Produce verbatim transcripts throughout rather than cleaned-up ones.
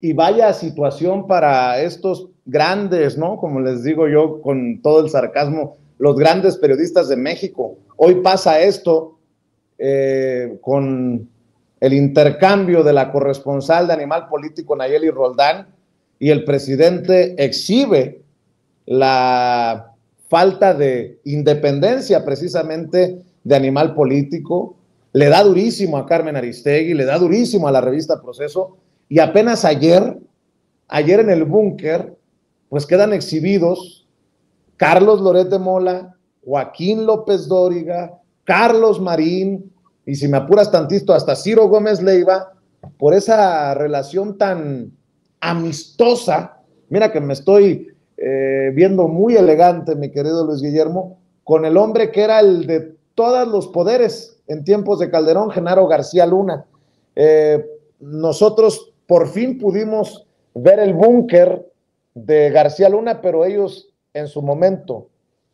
Y vaya situación para estos grandes, ¿no? Como les digo yo con todo el sarcasmo, los grandes periodistas de México. Hoy pasa esto eh, con el intercambio de la corresponsal de Animal Político, Nayeli Roldán, y el presidente exhibe la falta de independencia precisamente de Animal Político, le da durísimo a Carmen Aristegui, le da durísimo a la revista Proceso, y apenas ayer, ayer en el búnker, pues quedan exhibidos Carlos Loret de Mola, Joaquín López Dóriga, Carlos Marín, y si me apuras tantito, hasta Ciro Gómez Leyva, por esa relación tan amistosa. Mira que me estoy eh, viendo muy elegante, mi querido Luis Guillermo, con el hombre que era el de todos los poderes en tiempos de Calderón, Genaro García Luna. Eh, nosotros por fin pudimos ver el búnker de García Luna, pero ellos en su momento,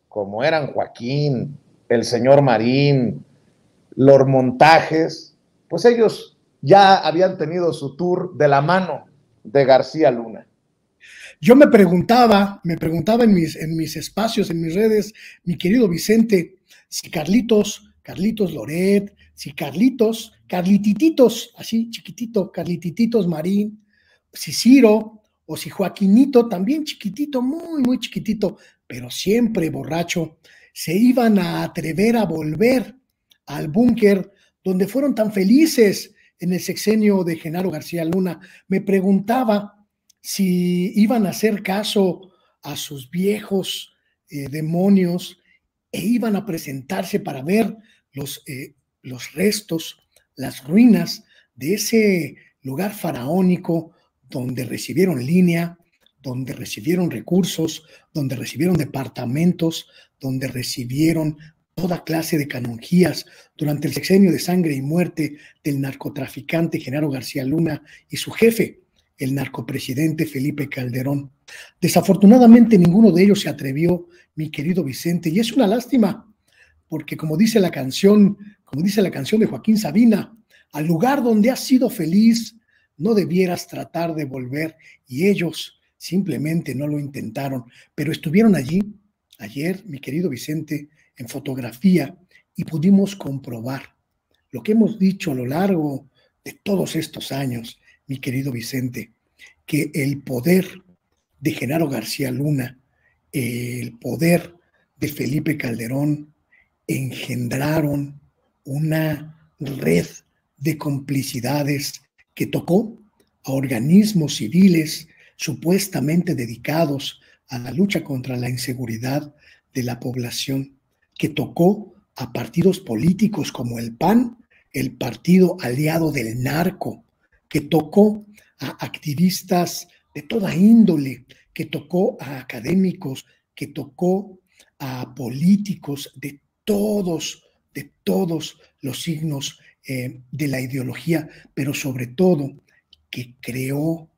como eran Joaquín, el señor Marín, los Montajes, pues ellos ya habían tenido su tour de la mano de García Luna. Yo me preguntaba, me preguntaba en mis, en mis espacios, en mis redes, mi querido Vicente, si Carlitos, Carlitos Loret, si Carlitos, Carlitititos, así chiquitito, Carlitititos Marín, si Ciro, o si Joaquinito, también chiquitito, muy, muy chiquitito, pero siempre borracho, se iban a atrever a volver al búnker donde fueron tan felices en el sexenio de Genaro García Luna. Me preguntaba si iban a hacer caso a sus viejos eh, demonios e iban a presentarse para ver los, eh, los restos, las ruinas de ese lugar faraónico donde recibieron línea, donde recibieron recursos, donde recibieron departamentos, donde recibieron toda clase de canonjías durante el sexenio de sangre y muerte del narcotraficante Genaro García Luna y su jefe, el narcopresidente Felipe Calderón. Desafortunadamente ninguno de ellos se atrevió, mi querido Vicente, y es una lástima, porque como dice la canción, como dice la canción de Joaquín Sabina, al lugar donde has sido feliz, no debieras tratar de volver, y ellos simplemente no lo intentaron, pero estuvieron allí ayer, mi querido Vicente, en fotografía, y pudimos comprobar lo que hemos dicho a lo largo de todos estos años, mi querido Vicente, que el poder de Genaro García Luna, el poder de Felipe Calderón, engendraron una red de complicidades que tocó a organismos civiles supuestamente dedicados a la lucha contra la inseguridad de la población, que tocó a partidos políticos como el PAN, el partido aliado del narco, que tocó a activistas de toda índole, que tocó a académicos, que tocó a políticos de todos, de todos los signos Eh, de la ideología, pero sobre todo que creó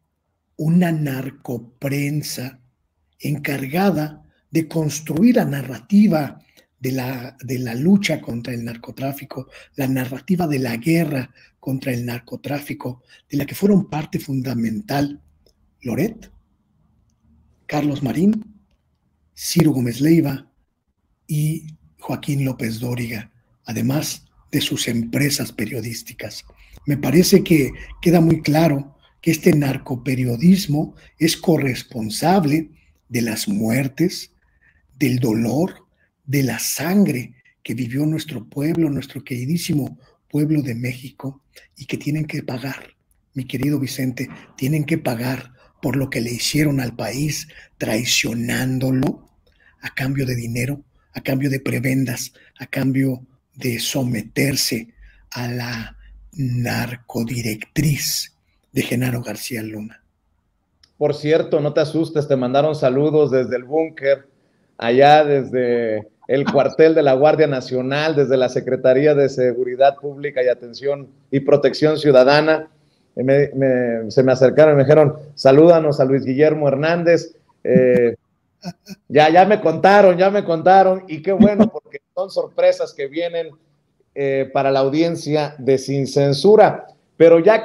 una narcoprensa encargada de construir la narrativa de la, de la lucha contra el narcotráfico, la narrativa de la guerra contra el narcotráfico, de la que fueron parte fundamental Loret, Carlos Marín, Ciro Gómez Leyva y Joaquín López Dóriga, además de sus empresas periodísticas. Me parece que queda muy claro que este narcoperiodismo es corresponsable de las muertes, del dolor, de la sangre que vivió nuestro pueblo, nuestro queridísimo pueblo de México, y que tienen que pagar, mi querido Vicente, tienen que pagar por lo que le hicieron al país, traicionándolo a cambio de dinero, a cambio de prebendas, a cambio de someterse a la narcodirectriz de Genaro García Luna. Por cierto, no te asustes, te mandaron saludos desde el búnker, allá desde el cuartel de la Guardia Nacional, desde la Secretaría de Seguridad Pública y Atención y Protección Ciudadana. Me, me, se me acercaron y me dijeron, salúdanos a Luis Guillermo Hernández. Eh, Ya, ya me contaron, ya me contaron, y qué bueno, porque son sorpresas que vienen eh, para la audiencia de Sin Censura, pero ya que